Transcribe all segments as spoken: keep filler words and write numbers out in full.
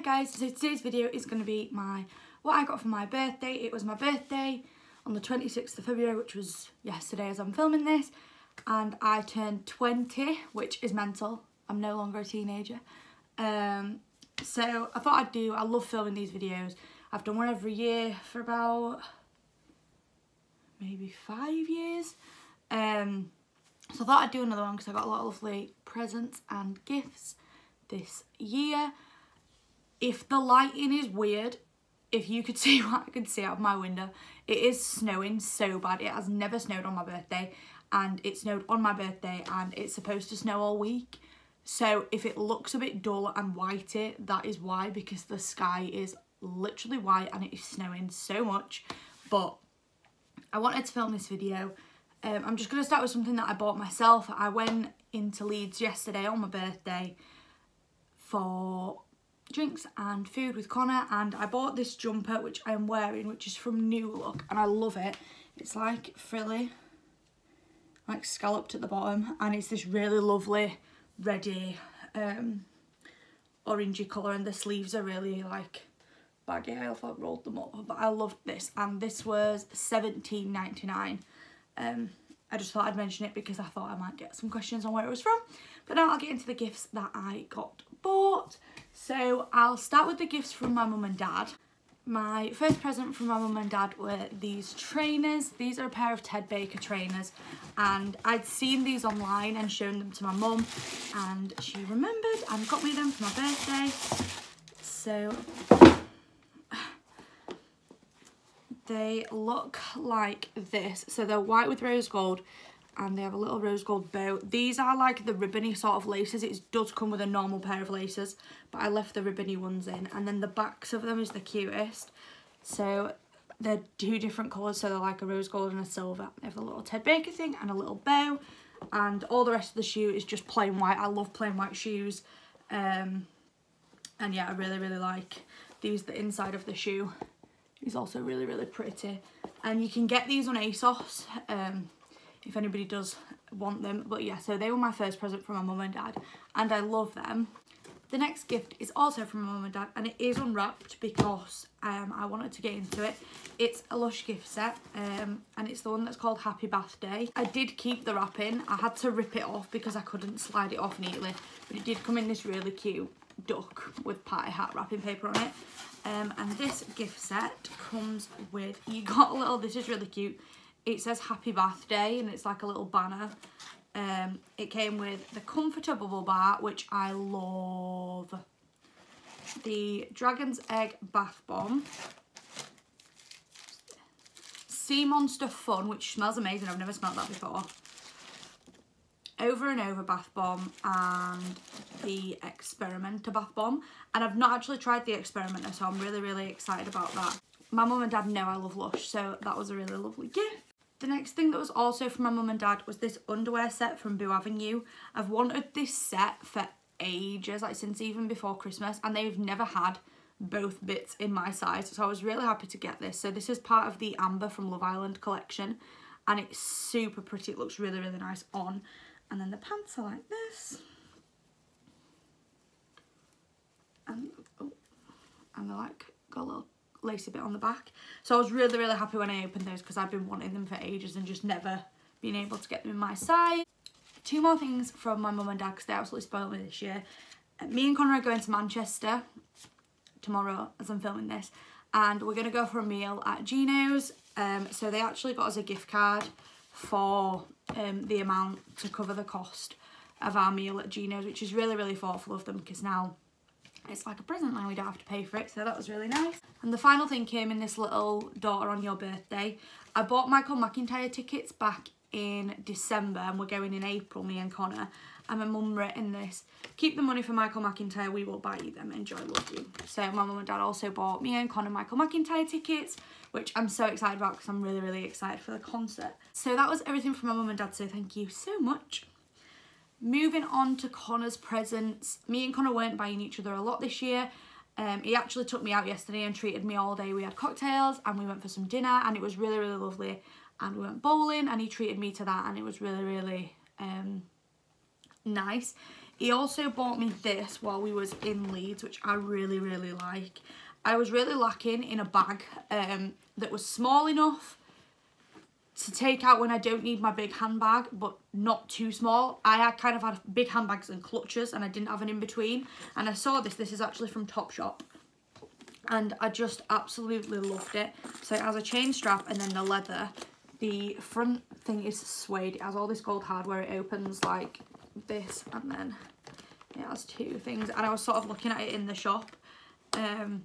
Hey guys, so today's video is going to be my what I got for my birthday. It was my birthday on the twenty-sixth of February, which was yesterday as I'm filming this, and I turned twenty, which is mental. I'm no longer a teenager. Um, so I thought I'd do, I love filming these videos. I've done one every year for about maybe five years. Um, so I thought I'd do another one because I got a lot of lovely presents and gifts this year. If the lighting is weird, if you could see what I could see out of my window, it is snowing so bad. It has never snowed on my birthday, and it snowed on my birthday, and it's supposed to snow all week. So if it looks a bit dull and whitey, that is why, because the sky is literally white and it is snowing so much. But I wanted to film this video. Um, I'm just going to start with something that I bought myself. I went into Leeds yesterday on my birthday for drinks and food with Connor, and I bought this jumper which I'm wearing, which is from New Look, and I love it. It's like frilly, like scalloped at the bottom, and it's this really lovely reddy um orangey colour, and the sleeves are really like baggy. I thought I rolled them up, but I loved this, and this was seventeen ninety-nine. um I just thought I'd mention it because I thought I might get some questions on where it was from. But now I'll get into the gifts that I got bought. So I'll start with the gifts from my mum and dad. My first present from my mum and dad were these trainers. These are a pair of Ted Baker trainers, and I'd seen these online and shown them to my mum, and she remembered and got me them for my birthday. So they look like this. So they're white with rose gold, and they have a little rose gold bow. These are like the ribbony sort of laces. It does come with a normal pair of laces, but I left the ribbony ones in. And then the backs of them is the cutest. So they're two different colours. So they're like a rose gold and a silver. They have a little Ted Baker thing and a little bow. And all the rest of the shoe is just plain white. I love plain white shoes. Um, and yeah, I really, really like these. The inside of the shoe is also really, really pretty. And you can get these on ASOS. Um... if anybody does want them. But yeah, so they were my first present from my mum and dad, and I love them. The next gift is also from my mum and dad, and it is unwrapped because um, I wanted to get into it. It's a Lush gift set, um, and it's the one that's called Happy Bath Day. I did keep the wrapping. I had to rip it off because I couldn't slide it off neatly, but it did come in this really cute duck with party hat wrapping paper on it. Um, and this gift set comes with, you got a little, this is really cute. It says Happy Bath Day, and it's like a little banner. Um, it came with the Comforter Bubble Bar, which I love. The Dragon's Egg Bath Bomb. Sea Monster Fun, which smells amazing. I've never smelled that before. Over and Over Bath Bomb, and the Experimenter Bath Bomb. And I've not actually tried the Experimenter, so I'm really, really excited about that. My mum and dad know I love Lush, so that was a really lovely gift. The next thing that was also from my mum and dad was this underwear set from Boo Avenue. I've wanted this set for ages, like since even before Christmas, and they've never had both bits in my size, so I was really happy to get this. So this is part of the Amber from Love Island collection, and it's super pretty. It looks really, really nice on. And then the pants are like this. And, oh, and they're like, got a little lacy bit on the back. So I was really, really happy when I opened those because I've been wanting them for ages and just never been able to get them in my size. Two more things from my mum and dad because they absolutely spoiled me this year. Me and Connor are going to Manchester tomorrow as I'm filming this, and we're going to go for a meal at Gino's. Um, so they actually got us a gift card for um, the amount to cover the cost of our meal at Gino's, which is really, really thoughtful of them because now it's like a present and we don't have to pay for it, so that was really nice. And the final thing came in this little Daughter on Your Birthday. I bought Michael McIntyre tickets back in December, and we're going in April, me and Connor. And my mum wrote in this, keep the money for Michael McIntyre, we will buy you them, enjoy, love you. So my mum and dad also bought me and Connor Michael McIntyre tickets, which I'm so excited about because I'm really, really excited for the concert. So that was everything from my mum and dad, so thank you so much. Moving on to Connor's presents. Me and Connor weren't buying each other a lot this year. Um, he actually took me out yesterday and treated me all day. We had cocktails and we went for some dinner, and it was really, really lovely. And we went bowling and he treated me to that, and it was really, really um, nice. He also bought me this while we was in Leeds, which I really, really like. I was really lacking in a bag um, that was small enough to take out when I don't need my big handbag, but not too small. I had kind of had big handbags and clutches, and I didn't have an in-between. And I saw this. This is actually from Topshop. And I just absolutely loved it. So it has a chain strap and then the leather. The front thing is suede. It has all this gold hardware. It opens like this, and then it has two things. And I was sort of looking at it in the shop. Um,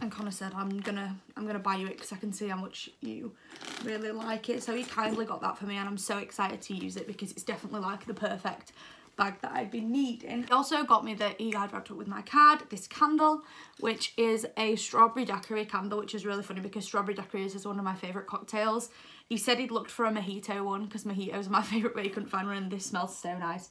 and Connor said, I'm gonna I'm gonna buy you it because I can see how much you really like it. So he kindly got that for me, and I'm so excited to use it because it's definitely like the perfect bag that I've been needing. He also got me that he had wrapped up with my card, this candle, which is a strawberry daiquiri candle, which is really funny because strawberry daiquiris is one of my favourite cocktails. He said he'd looked for a mojito one because mojitos are my favourite, but he couldn't find one, and this smells so nice.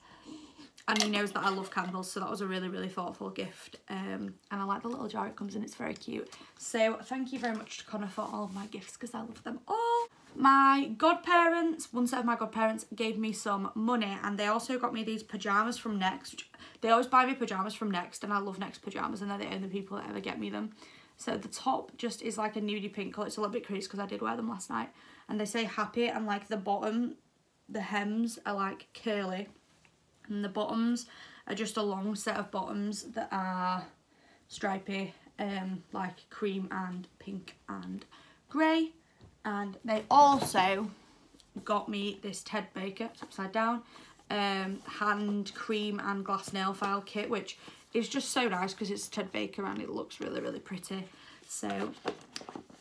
And he knows that I love candles, so that was a really, really thoughtful gift. Um, and I like the little jar it comes in, it's very cute. So thank you very much to Connor for all of my gifts because I love them all. My godparents, one set of my godparents gave me some money, and they also got me these pyjamas from Next. Which they always buy me pyjamas from Next, and I love Next pyjamas, and they're the only people that ever get me them. So the top just is like a nudie pink colour. It's a little bit creased because I did wear them last night. And they say happy, and like the bottom, the hems are like curly. And the bottoms are just a long set of bottoms that are stripy, um, like cream and pink and grey. And they also got me this Ted Baker, it's upside down, um, hand cream and glass nail file kit, which is just so nice because it's Ted Baker and it looks really, really pretty. So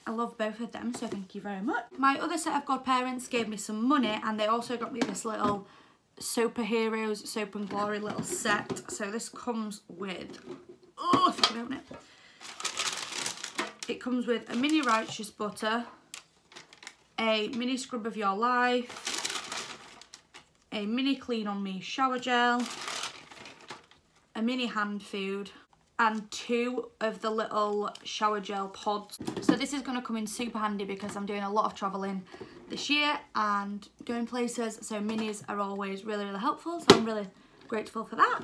I love both of them, so thank you very much. My other set of godparents gave me some money, and they also got me this little Superheroes Soap and Glory little set. So this comes with, oh, if I can open it. It comes with a mini righteous butter, a mini scrub of your life, a mini clean on me shower gel, a mini hand food, and two of the little shower gel pods. So this is going to come in super handy because I'm doing a lot of travelling this year and going places, so minis are always really, really helpful, so I'm really grateful for that.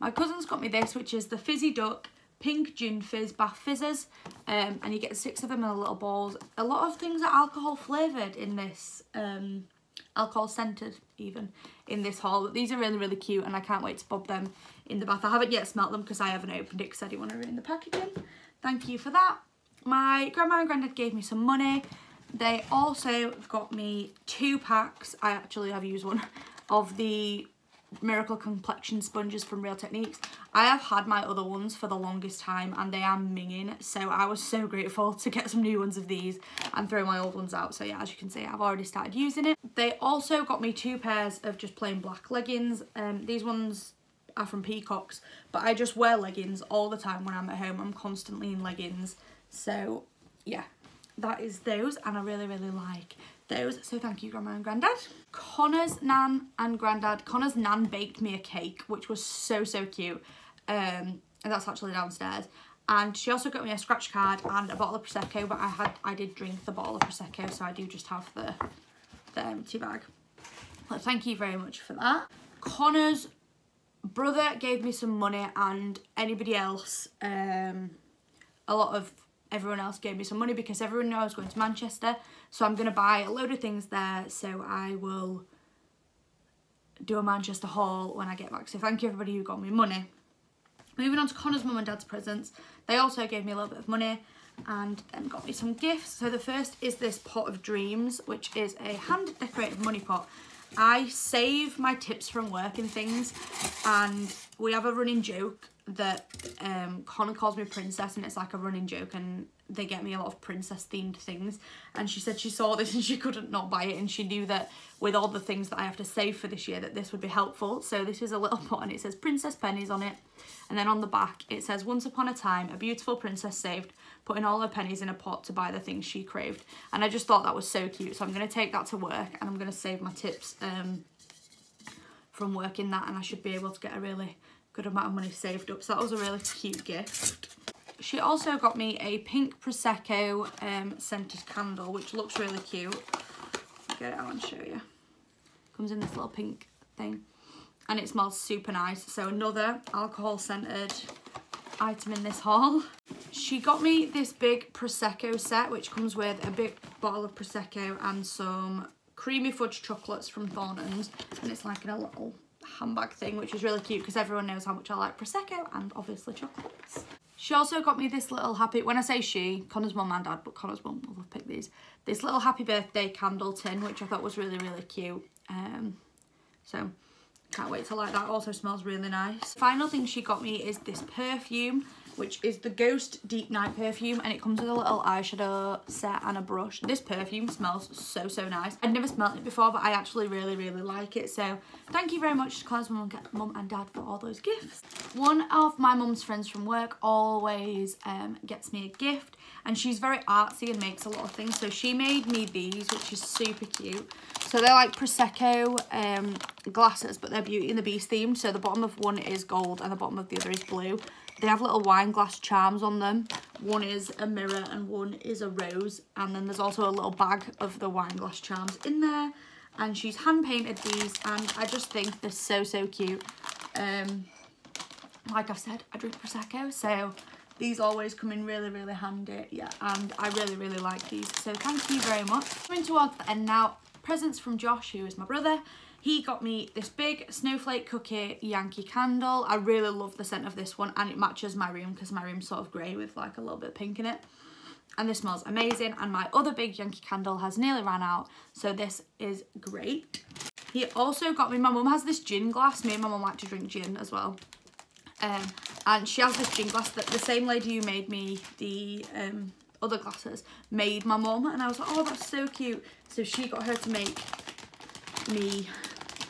My cousin's got me this, which is the Fizzy Duck Pink Gin Fizz Bath Fizzers, um, and you get six of them in the little balls. A lot of things are alcohol flavoured in this, um, alcohol scented even, in this haul, but these are really, really cute, and I can't wait to bob them in the bath. I haven't yet smelt them because I haven't opened it because I didn't want to ruin the packaging. Thank you for that. My grandma and granddad gave me some money. They also got me two packs, I actually have used one, of the Miracle Complexion Sponges from Real Techniques. I have had my other ones for the longest time and they are minging, so I was so grateful to get some new ones of these and throw my old ones out. So yeah, as you can see, I've already started using it. They also got me two pairs of just plain black leggings. Um, these ones are from Peacocks, but I just wear leggings all the time when I'm at home. I'm constantly in leggings, so yeah. That is those, and I really, really like those, so thank you, Grandma and Grandad. Connor's nan and Grandad, Connor's nan baked me a cake, which was so, so cute, um, and that's actually downstairs. And she also got me a scratch card and a bottle of Prosecco, but I had, I did drink the bottle of Prosecco, so I do just have the, the empty bag. But thank you very much for that. Connor's brother gave me some money, and anybody else, um, a lot of, everyone else gave me some money because everyone knew I was going to Manchester, so I'm going to buy a load of things there, so I will do a Manchester haul when I get back. So thank you everybody who got me money. Moving on to Connor's mum and dad's presents, they also gave me a little bit of money and then got me some gifts. So the first is this Pot of Dreams, which is a hand decorated money pot. I save my tips from work and things, and we have a running joke that um Connor calls me princess, and it's like a running joke, and they get me a lot of princess themed things. And she said she saw this and she couldn't not buy it, and she knew that with all the things that I have to save for this year that this would be helpful. So this is a little pot and it says princess pennies on it, and then on the back it says, once upon a time a beautiful princess saved, putting all her pennies in a pot to buy the things she craved. And I just thought that was so cute, so I'm going to take that to work and I'm going to save my tips um from working that, and I should be able to get a really good amount of money saved up, so that was a really cute gift. She also got me a pink Prosecco um, scented candle, which looks really cute. I'll get it out and show you. Comes in this little pink thing, and it smells super nice. So another alcohol scented item in this haul. She got me this big Prosecco set, which comes with a big bottle of Prosecco and some creamy fudge chocolates from Thornton's, and it's like in a little handbag thing, which is really cute because everyone knows how much I like Prosecco and obviously chocolates. She also got me this little happy, when I say she, Connor's mum and dad, but Connor's mum will have picked these, this little happy birthday candle tin, which I thought was really, really cute. Um, so can't wait to like that. Also smells really nice. Final thing she got me is this perfume, which is the Ghost Deep Night perfume, and it comes with a little eyeshadow set and a brush. This perfume smells so, so nice. I'd never smelled it before, but I actually really, really like it. So thank you very much to Connor's mum and dad for all those gifts. One of my mum's friends from work always um, gets me a gift, and she's very artsy and makes a lot of things. So she made me these, which is super cute. So they're like Prosecco um, glasses, but they're Beauty and the Beast themed. So the bottom of one is gold and the bottom of the other is blue. They have little wine glass charms on them. One is a mirror and one is a rose. And then there's also a little bag of the wine glass charms in there. And she's hand painted these, and I just think they're so, so cute. Um, like I've said, I drink Prosecco, so these always come in really, really handy. Yeah, and I really, really like these. So thank you very much. Coming towards the end now, presents from Josh, who is my brother. He got me this big snowflake cookie Yankee candle. I really love the scent of this one, and it matches my room because my room's sort of grey with like a little bit of pink in it. And this smells amazing, and my other big Yankee candle has nearly ran out, so this is great. He also got me, my mum has this gin glass. Me and my mum like to drink gin as well. Um, and she has this gin glass that the same lady who made me the um, other glasses made my mum. And I was like, oh, that's so cute. So she got her to make me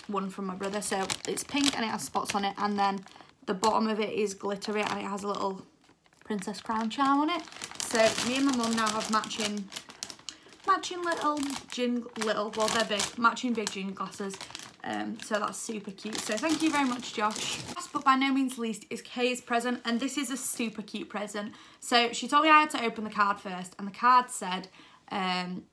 one from my brother. So it's pink and it has spots on it, and then the bottom of it is glittery and it has a little princess crown charm on it. So me and my mum now have matching matching little gin little well they're big matching big gin glasses. Um, so that's super cute. So thank you very much, Josh. Last but by no means least is Kay's present, and this is a super cute present. So she told me I had to open the card first, and the card said, um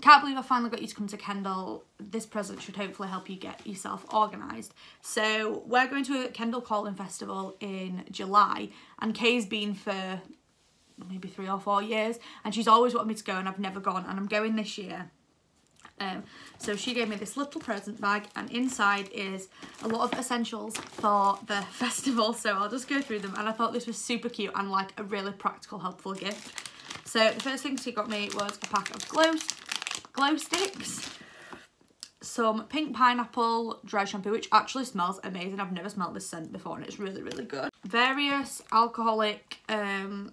"Can't believe I finally got you to come to Kendall. This present should hopefully help you get yourself organised." So we're going to a Kendall Calling festival in July, and Kay's been for maybe three or four years, and she's always wanted me to go, and I've never gone, and I'm going this year. Um, so she gave me this little present bag, and inside is a lot of essentials for the festival. So I'll just go through them, and I thought this was super cute and like a really practical, helpful gift. So the first thing she got me was a pack of glow glow sticks, some pink pineapple dry shampoo, which actually smells amazing. I've never smelled this scent before, and it's really, really good. Various alcoholic um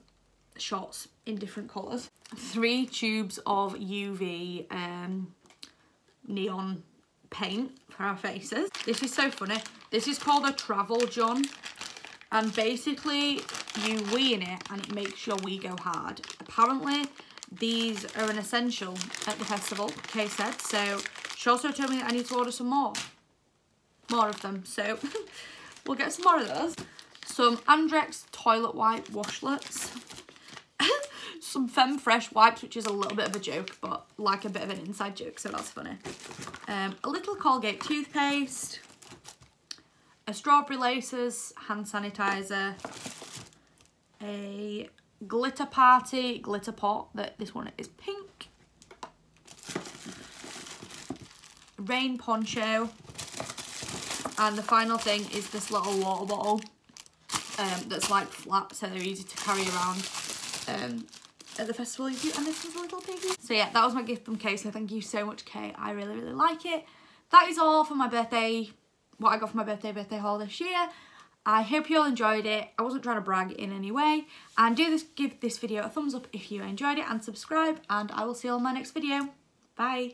shots in different colours, three tubes of U V um neon paint for our faces. This is so funny. This is called a travel john, and basically you wee in it and it makes your wee go hard. Apparently these are an essential at the festival, Kay said. So she also told me that I need to order some more more of them, so we'll get some more of those. Some Andrex toilet wipe washlets, some Femme Fresh wipes, which is a little bit of a joke, but like a bit of an inside joke, so that's funny. Um, a little Colgate toothpaste, a strawberry laces hand sanitizer, a glitter party glitter pot, that this one is pink, rain poncho, and the final thing is this little water bottle um that's like flat, so they're easy to carry around um at the festival. And this is a little piggy. So yeah, that was my gift from Kay, so thank you so much, Kay. I really, really like it. That is all for my birthday, what I got for my birthday birthday haul this year. I hope you all enjoyed it. I wasn't trying to brag in any way. And do this, give this video a thumbs up if you enjoyed it, and subscribe, and I will see you all in my next video. Bye.